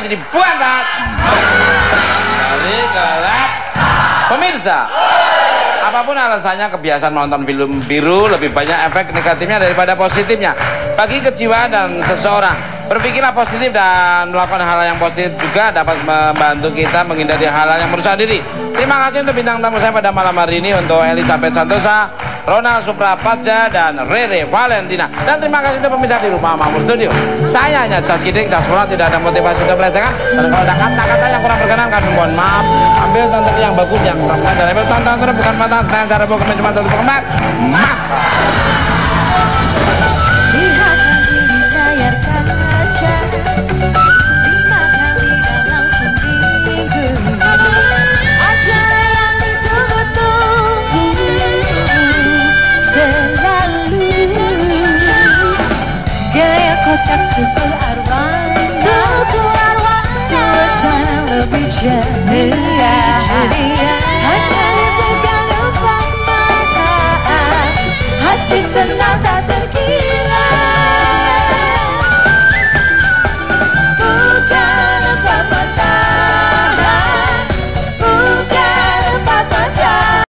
masih dibuat, Pak. Dari gelap. Pemirsa, apapun alasannya, kebiasaan menonton film biru lebih banyak efek negatifnya daripada positifnya. Bagi kejiwaan dan seseorang, berpikirlah positif dan melakukan hal-hal yang positif juga dapat membantu kita menghindari hal-hal yang merusak diri. Terima kasih untuk bintang tamu saya pada malam hari ini, untuk Elizabeth Santosa, Ronal Surapradja, dan Rere Valentina. Dan terima kasih untuk pemirsa di Rumah Makmur Studio. Saya hanya Cak Sirin, tidak ada motivasi untuk belajar. Dan kalau ada kata-kata yang kurang berkenan, kami mohon maaf. Ambil tonton yang bagus, yang kurang berkenan. Ambil tonton bukan mata, saya cara bukan cuma satu pemak. Tukul arwah, suasana lebih ceria. Hanya dipegang empat mata, hati senang tak